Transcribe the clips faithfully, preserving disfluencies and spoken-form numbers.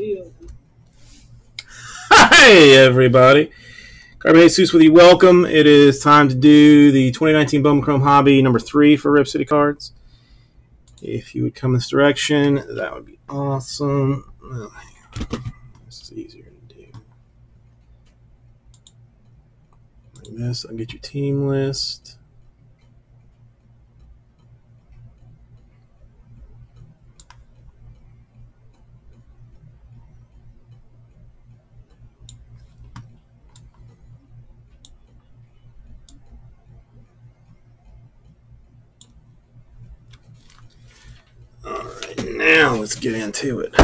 field. Hey, everybody. Carbon Jesus with you. Welcome. It is time to do the twenty nineteen Bowman Chrome Hobby number three for Rip City Cards. If you would come this direction, that would be awesome. Oh, this is easier to do. Like this, I'll get your team list. Now let's get into it.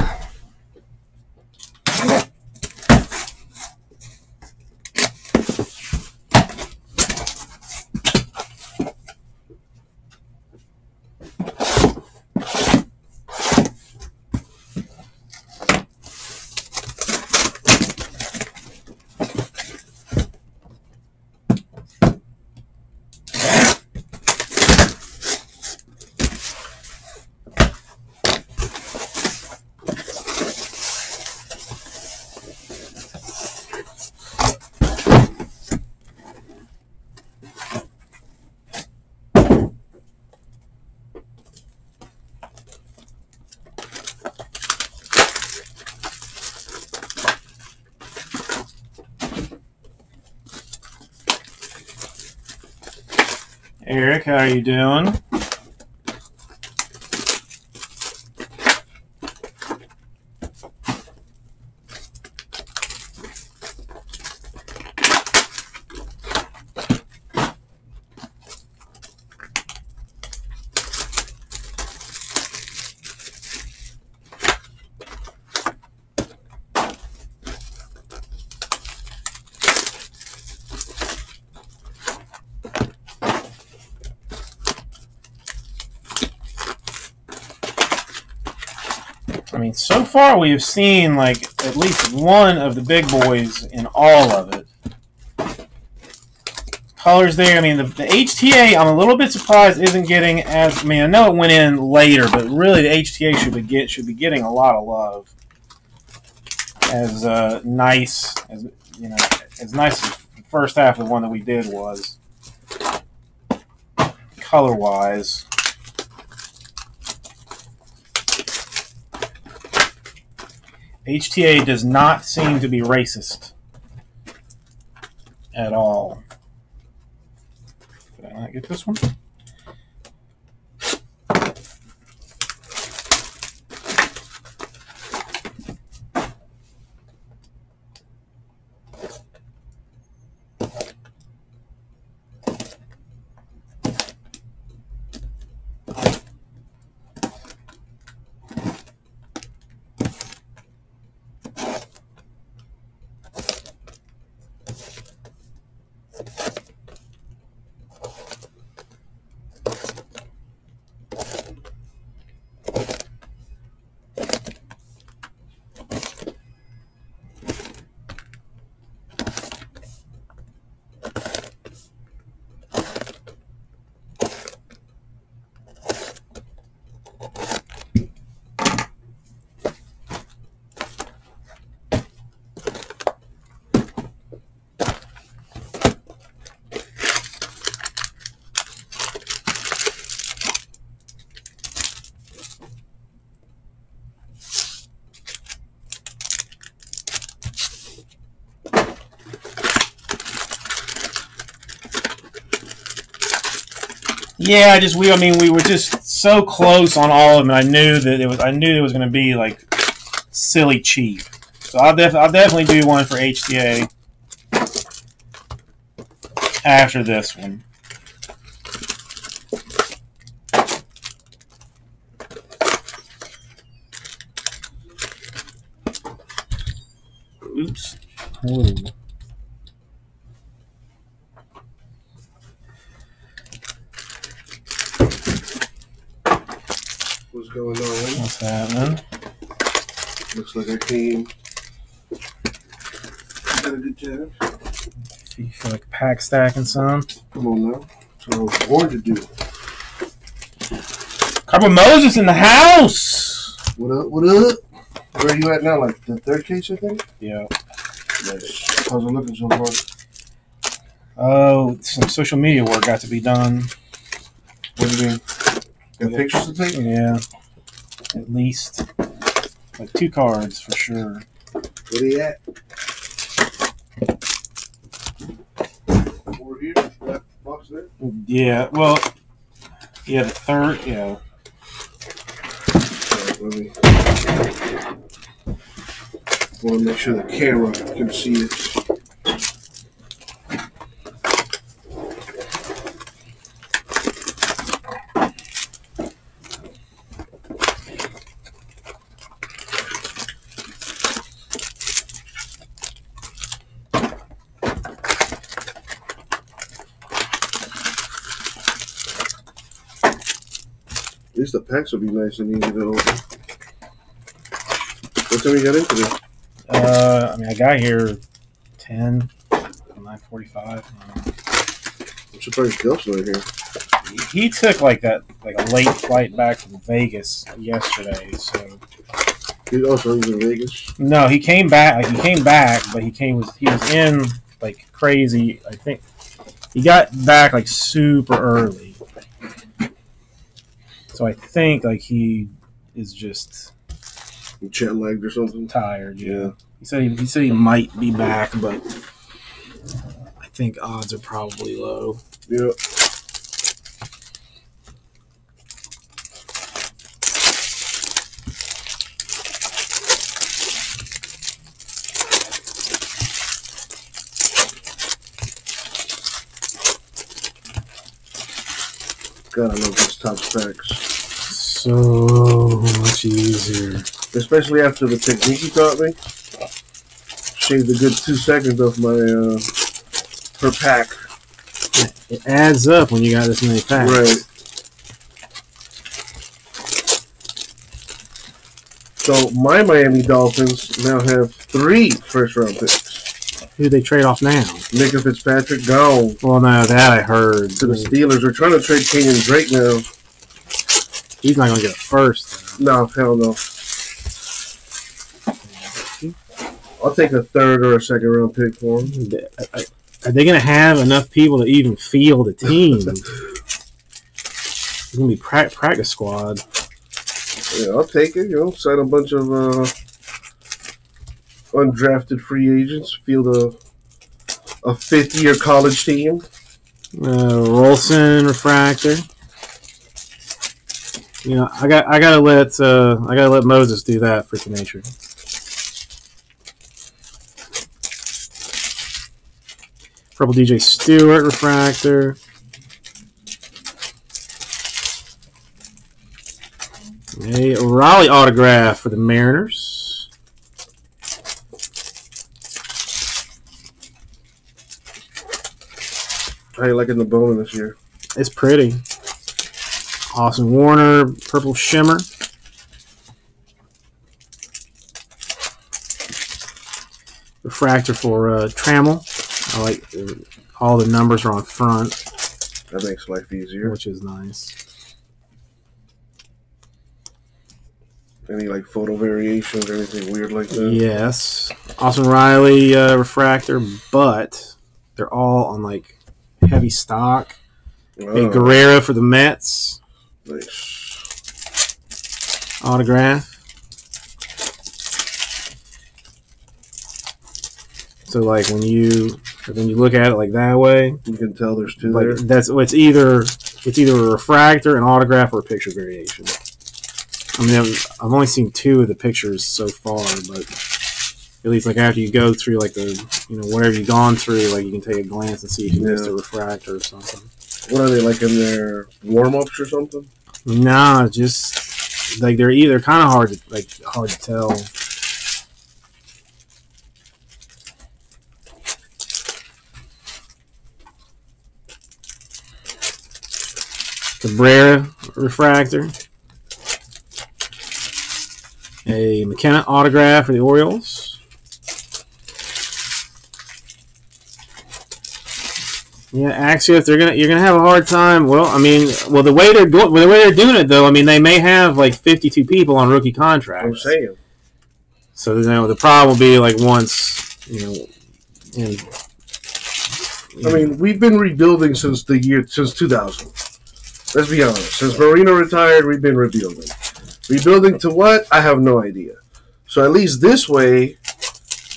Eric, how are you doing? I mean, so far we have seen, like, at least one of the big boys in all of it. Colors there. I mean, the, the H T A, I'm a little bit surprised isn't getting as... I mean, I know it went in later, but really the H T A should be, get, should be getting a lot of love. As uh, nice as, you know, as nice as the first half of the one that we did was, color-wise. H T A does not seem to be racist at all. Did I not get this one? Yeah, I just we. I mean, we were just so close on all of them. I knew that it was. I knew it was going to be like silly cheap. So I'll def. I'll definitely do one for H T A after this one. Oops. Ooh. What's going on? What's happening? Looks like our team did a good job. You feel like pack stacking some? Come on now. That's what I was born to do. Carbon Moses in the house! What up, what up? where are you at now? Like the third case, I think? Yeah. Nice. How's it looking so far? Oh, some social media work got to be done. What do you mean? Got yeah. pictures to take? Yeah. At least. Like two cards for sure. Where are you at? Over here? That box there? Yeah, well, yeah, the third, yeah. Let me. I want to make sure the camera can see it. At least the packs will be nice and easy to open. What time you got in today? Uh, I mean, I got here ten, nine forty-five. I'm surprised Gil's not here. He, he took like that, like a late flight back from Vegas yesterday. So he also was in Vegas. No, he came back. Like, he came back, but he came was he was in like crazy. I think he got back like super early. So I think like he is just. Jet lagged or something. Tired, yeah. yeah. He said he, he said he might be back, but I think odds are probably low. Yep. God, I love these top stacks. So much easier. Especially after the technique he taught me. Shaved a good two seconds off my, uh, per pack. It adds up when you got this many packs. Right. So, my Miami Dolphins now have three first-round picks. Who do they trade off now? Micah Fitzpatrick, gone. Well, no, that I heard. To the Steelers. They're trying to trade Kenyon Drake now. He's not going to get a first. No, hell no. I'll take a third or a second round pick for him. Are they going to have enough people to even field a team? It's going to be pra practice squad. Yeah, I'll take it. You know, sign a bunch of uh, undrafted free agents, field a, a fifth year college team. Uh, Rolson, Refractor. You know, I got I gotta let uh, I gotta let Moses do that for nature. Purple D J Stewart refractor. A Raleigh autograph for the Mariners. How you liking the Bowman this year? It's pretty. Austin Warner, Purple Shimmer. Refractor for uh, Trammell. I like the, all the numbers are on front. That makes life easier. Which is nice. Any like photo variations or anything weird like that? Yes. Austin Riley uh, refractor, but they're all on like heavy stock. Oh. Big Guerrero for the Mets. Nice. Autograph. So like when you when you look at it like that way, you can tell there's two like there. That's it's either it's either a refractor, an autograph, or a picture variation. I mean, I've, I've only seen two of the pictures so far, but at least like after you go through like the you know whatever you've gone through, like you can take a glance and see if you yeah. missed a refractor or something. What are they, like in their warm-ups or something? Nah, just, like, they're either kind of hard to, like, hard to tell. Cabrera refractor. A McKenna autograph for the Orioles. Yeah, actually, if they're gonna, you're gonna have a hard time. Well, I mean, well, the way they're going, well, the way they're doing it, though, I mean, they may have like fifty-two people on rookie contracts. I'm saying, So now the problem will be like once, you know, and I mean, we've been rebuilding since the year, since two thousand. Let's be honest. Since Marino retired, we've been rebuilding. Rebuilding to what? I have no idea. So at least this way,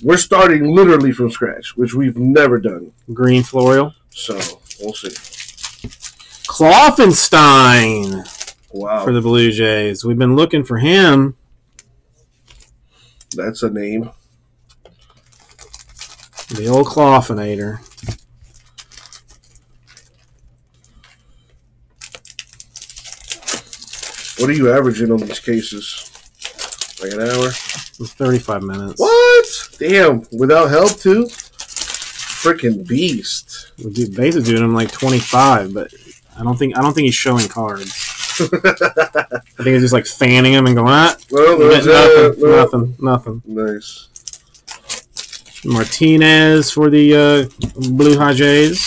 we're starting literally from scratch, which we've never done. Green Floreal. So we'll see. Kloffenstein. Wow. For the Blue Jays. We've been looking for him. That's a name. The old Kloffenator. What are you averaging on these cases? Like an hour? thirty-five minutes. What? Damn. Without help, too? Freaking beast. We're basically doing him like twenty-five, but I don't think I don't think he's showing cards. I think he's just like fanning him and going, ah, well, nothing, that, well, nothing, nothing. Nice. Martinez for the uh, Blue Jays.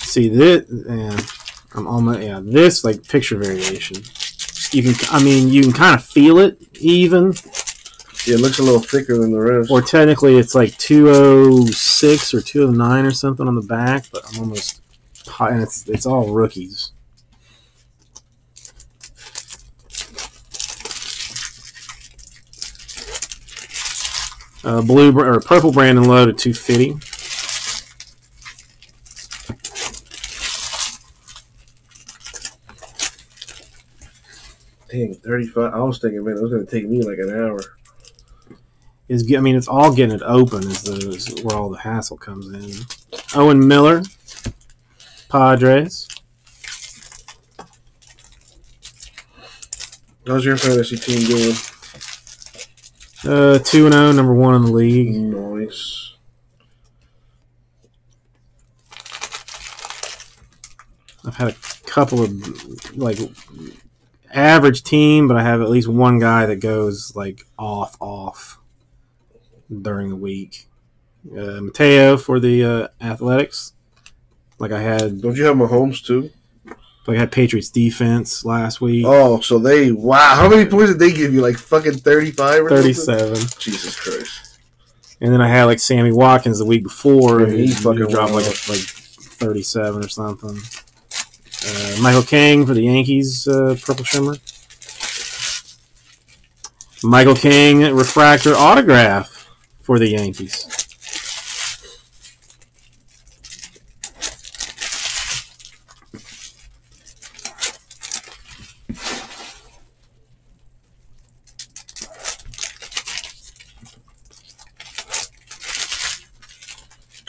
See this, yeah, I'm almost, yeah, this like picture variation. You can, I mean, you can kind of feel it even. Yeah, it looks a little thicker than the rest. Or technically, it's like two oh six or two oh nine or something on the back, but I'm almost, and it's it's all rookies. Uh, blue or purple Brandon Lowe to two fifty. Dang, thirty-five. I was thinking, man, it was going to take me like an hour. Is I mean, it's all getting it open is, the, is where all the hassle comes in. Owen Miller, Padres. How's your fantasy team doing? Uh, two and zero, number one in the league. Nice. I've had a couple of like. Average team, but I have at least one guy that goes like off, off during the week. Uh, Mateo for the uh, Athletics. Like I had. Don't you have Mahomes too? Like I had Patriots defense last week. Oh, so they wow! How many points did they give you? Like fucking thirty-five or thirty-seven. Something? Jesus Christ! And then I had like Sammy Watkins the week before. And he fucking dropped like a, like thirty-seven or something. Uh, Michael Kang for the Yankees, uh, Purple Shimmer. Michael Kang, Refractor Autograph for the Yankees.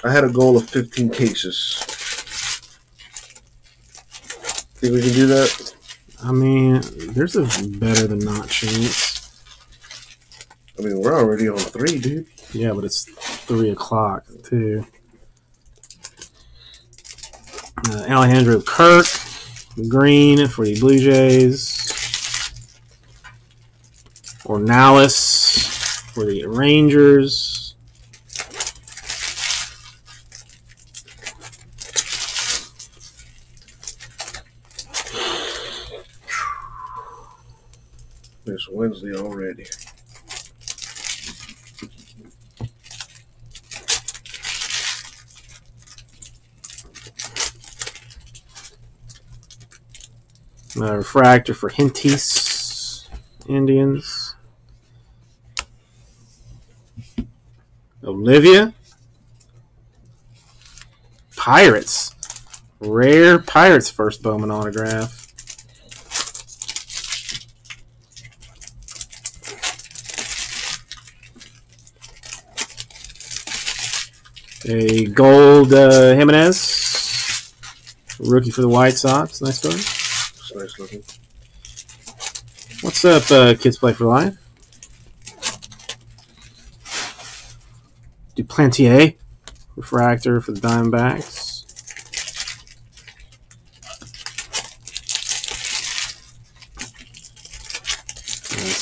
I had a goal of fifteen cases. Think we can do that? I mean, there's a better than not chance. I mean, we're already on three, dude. Yeah, but it's three o'clock, too. Uh, Alejandro Kirk, green for the Blue Jays. Ornelas for the Rangers. It's Wednesday already. A refractor for Hinties, Indians. Olivia. Pirates. Rare Pirates first Bowman autograph. A gold uh, Jimenez, rookie for the White Sox. Nice photo. That's nice looking. What's up, uh, Kids Play for Life? Duplantier, refractor for the Diamondbacks.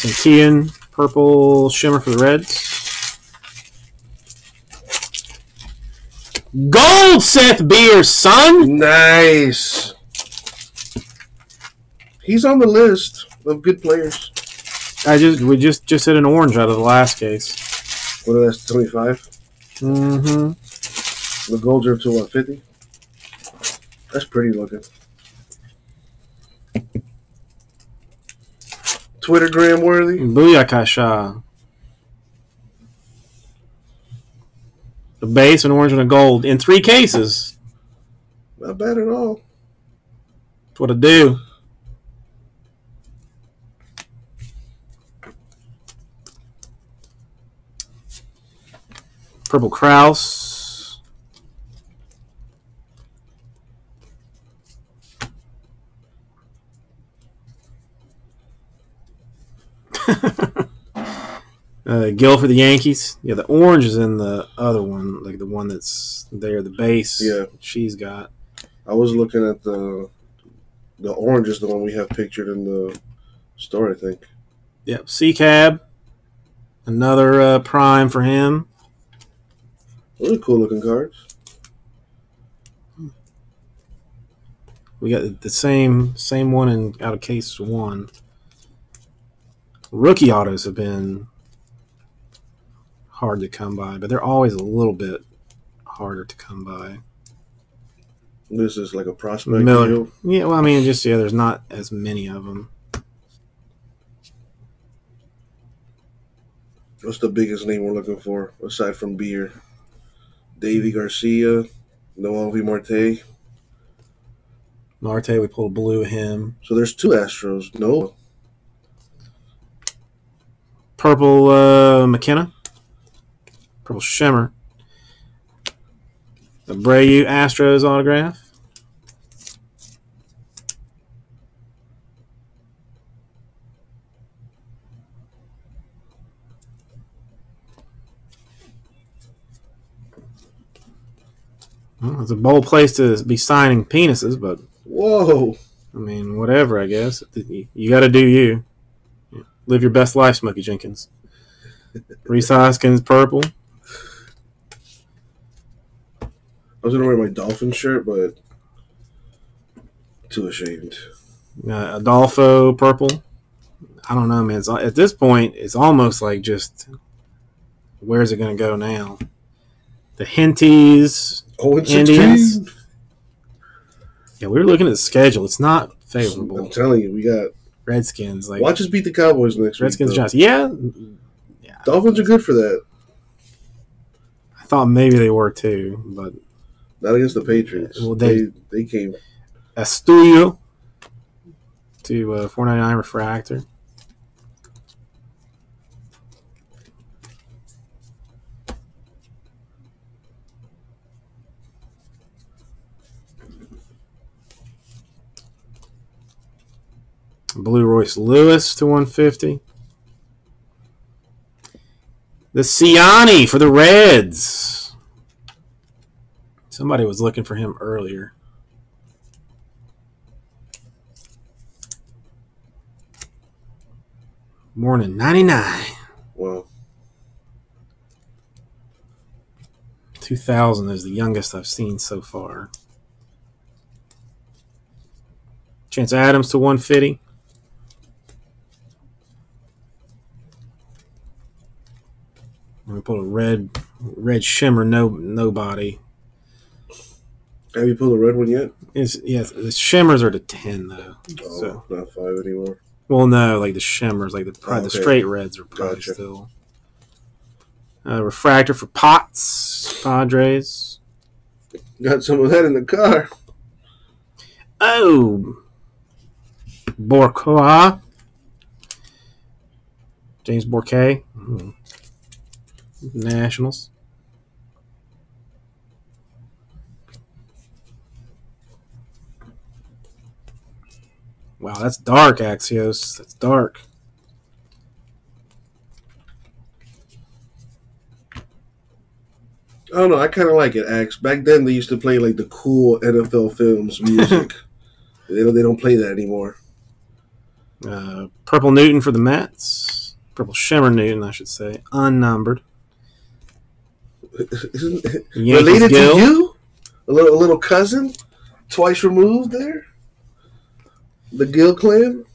Santillan, purple shimmer for the Reds. Gold Seth Beer, son. Nice. He's on the list of good players. I just we just just hit an orange out of the last case. What are that's twenty-five? Mm-hmm. The golds are up to what, fifty? That's pretty looking. Twitter gram worthy. Booyakasha. The base, an orange, and a gold in three cases. Not bad at all. That's what I do. Purple Krause. uh, Gill for the Yankees. Yeah, the orange is in the other one, like the one that's there, the base. Yeah, she's got. I was looking at the the orange is the one we have pictured in the store, I think. Yep, C-Cab. Another uh, prime for him. Really cool looking cards. We got the same same one in out of case one. Rookie autos have been hard to come by, but they're always a little bit harder to come by. This is like a prospect deal. Yeah, well, I mean, just yeah, there's not as many of them. What's the biggest name we're looking for aside from Beer? Davey Garcia, Noel V. Marte. Marte, we pulled a blue him. So there's two Astros. No. Purple uh, McKenna. Purple Shimmer. Abreu Astros autograph. Well, it's a bold place to be signing penises, but whoa! I mean, whatever. I guess you got to do you. Live your best life, Smokey Jenkins. Reese Hoskins, purple. I was gonna wear my Dolphin shirt, but too ashamed. Uh, Adolfo, purple. I don't know, man. It's, at this point, it's almost like just where's it gonna go now? The Hinties. Oh, it's Indians. Yeah, we were looking at the schedule. It's not favorable. I'm telling you, we got Redskins. Like, watch us beat the Cowboys next Redskins week. Redskins, Giants. Yeah. yeah. Dolphins are good for that. I thought maybe they were too, but not against the Patriots. Well, they they, they came. Astulio to uh, four ninety-nine refractor. Blue Royce Lewis to one fifty. The Siani for the Reds. Somebody was looking for him earlier. Morning, ninety-nine. Whoa. two thousand is the youngest I've seen so far. Chance Adams to one fifty. We pull a red, red shimmer. No, nobody. Have you pulled a red one yet? It's, yes, the shimmers are to ten though. Oh, so. Not five anymore. Well, no, like the shimmers, like the probably oh, okay. the straight reds are probably gotcha. Still. Uh, refractor for Potts, Padres. Got some of that in the car. Oh, Borca, James Borca. Mm-hmm. Nationals. Wow, that's dark, Axios. That's dark. I don't know. I kind of like it, Ax. Back then, they used to play like the cool N F L Films music. they, don't, they don't play that anymore. Uh, Purple Newton for the Mets. Purple Shimmer Newton, I should say. Unnumbered. Related Gill. To you? a little, a little cousin, twice removed there. The Gill clan,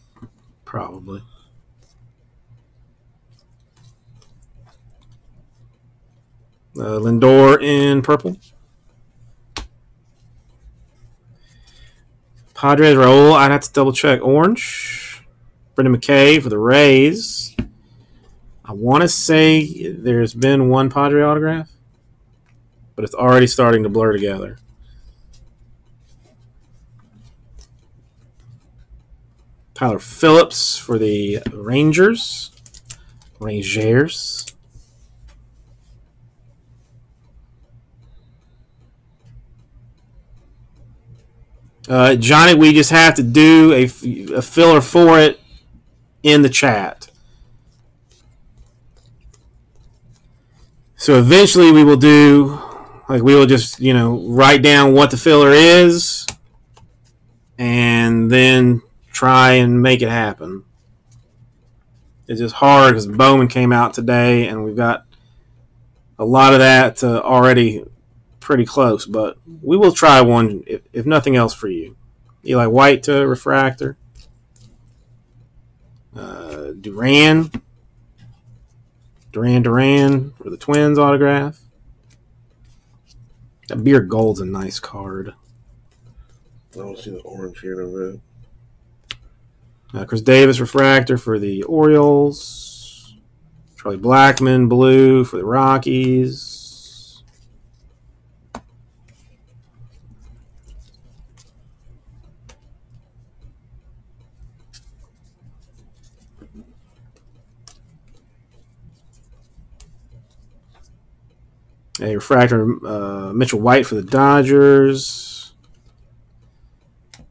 probably. Uh, Lindor in purple. Padres, Raul. I'd have to double check. Orange. Brendan McKay for the Rays. I want to say there's been one Padre autograph, but it's already starting to blur together. Tyler Phillips for the Rangers. Rangers. Uh, Johnny, we just have to do a, a filler for it in the chat. So eventually we will do, like we will just, you know, write down what the filler is and then try and make it happen. It's just hard because Bowman came out today and we've got a lot of that uh, already pretty close, but we will try one, if, if nothing else, for you. Eli White to refractor. Uh, Duran. Duran Duran for the Twins autograph. That beer gold's a nice card. I don't see the orange here in a red. Uh, Chris Davis refractor for the Orioles. Charlie Blackmon blue for the Rockies. A refractor, uh, Mitchell White for the Dodgers.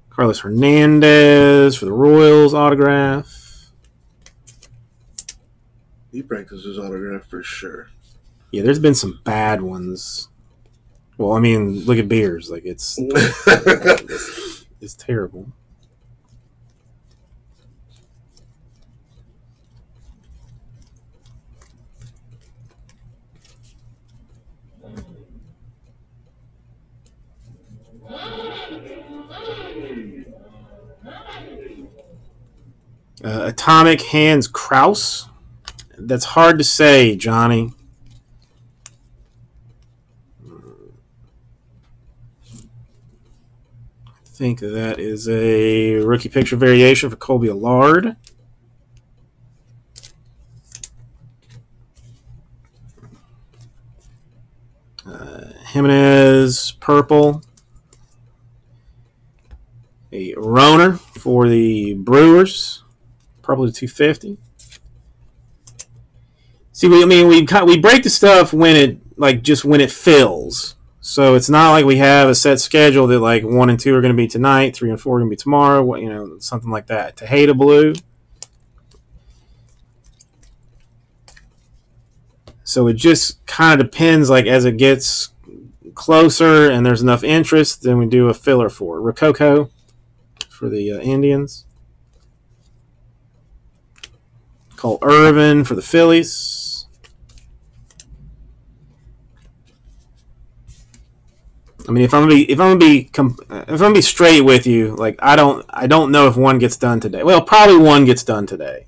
Carlos Hernandez for the Royals autograph. He practices his autograph for sure. Yeah, there's been some bad ones. Well, I mean, look at Beers. Like, it's, it's, it's terrible. Uh, Atomic Hands Krause. That's hard to say, Johnny. I think that is a rookie picture variation for Colby Allard. Uh, Jimenez, purple. A Roner for the Brewers. Probably two fifty. See, we, I mean, we we break the stuff when it like just when it fills. So it's not like we have a set schedule that like one and two are going to be tonight, three and four are going to be tomorrow. What, you know, something like that. Tejeda blue. So it just kind of depends. Like as it gets closer and there's enough interest, then we do a filler for it. Rococo for the uh, Indians. Cole Irvin for the Phillies. I mean, if I'm gonna be, if I'm gonna be, if I'm gonna be straight with you, like I don't, I don't know if one gets done today. Well, probably one gets done today.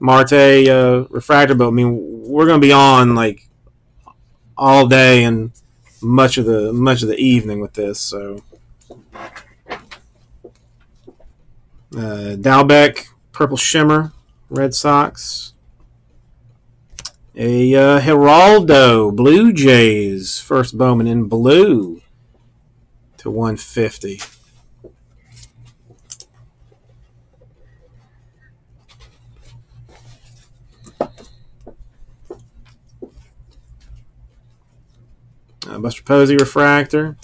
Marte uh, refractor, but I mean, we're gonna be on like all day and much of the much of the evening with this. So, uh, Dalbec, purple shimmer. Red Sox. A uh, Geraldo Blue Jays. First Bowman in blue to one fifty. Uh, Buster Posey refractor.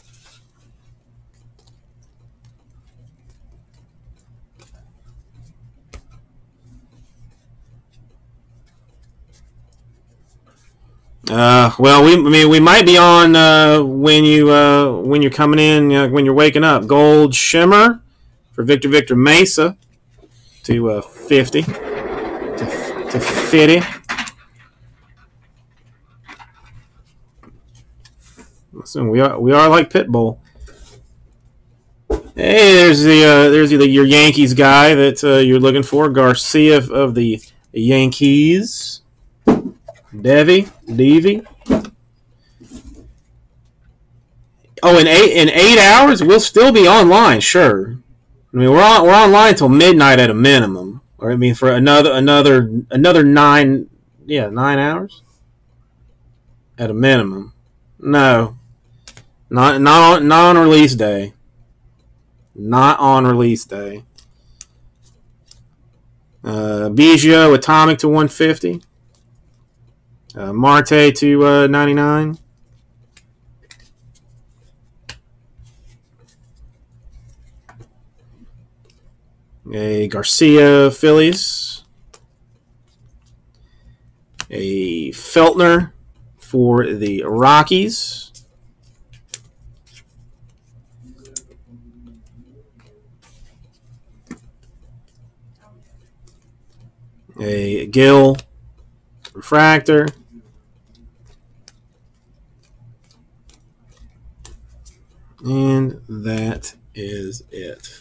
Uh, well, we I mean we might be on uh, when you uh, when you're coming in, you know, when you're waking up. Gold shimmer for Victor Victor Mesa to uh, fifty to to fifty. Listen, we are we are like Pitbull. Hey, there's the uh, there's the, your Yankees guy that uh, you're looking for, Garcia of the Yankees. Devy, Devy. Oh, in eight in eight hours, we'll still be online. Sure, I mean we're on we're online till midnight at a minimum. Or I mean for another another another nine yeah nine hours at a minimum. No, not not on, not on release day. Not on release day. Uh, Biggio, Atomic to one fifty. Uh, Marte to uh, ninety-nine. A Garcia, Phillies. A Feltner for the Rockies. A Gill, Refractor. And that is it.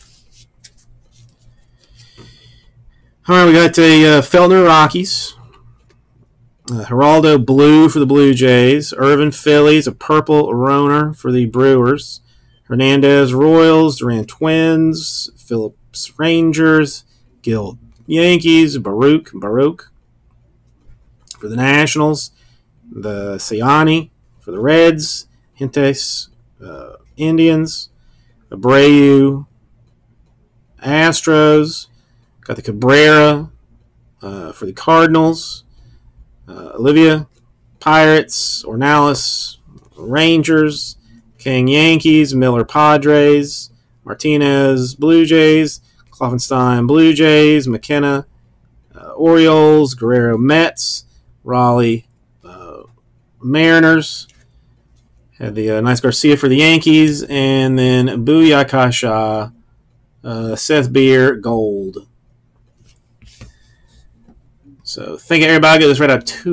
All right, we got a uh, Feltner Rockies, uh, Geraldo Blue for the Blue Jays, Irvin Phillies, a purple Roner for the Brewers, Hernandez Royals, Duran Twins, Phillips Rangers, Gill Yankees, Baruch Baruch for the Nationals, the Ciani for the Reds, Hentes uh, Indians, Abreu Astros. Got the Cabrera uh, for the Cardinals, uh, Olivia Pirates, Ornelas Rangers, King Yankees, Miller Padres, Martinez Blue Jays, Kloffenstein Blue Jays, McKenna uh, Orioles, Guerrero Mets, Raleigh uh, Mariners. Had the uh, nice Garcia for the Yankees, and then Booyakasha, uh, Seth Beer Gold. So, thank you everybody. Get this right up to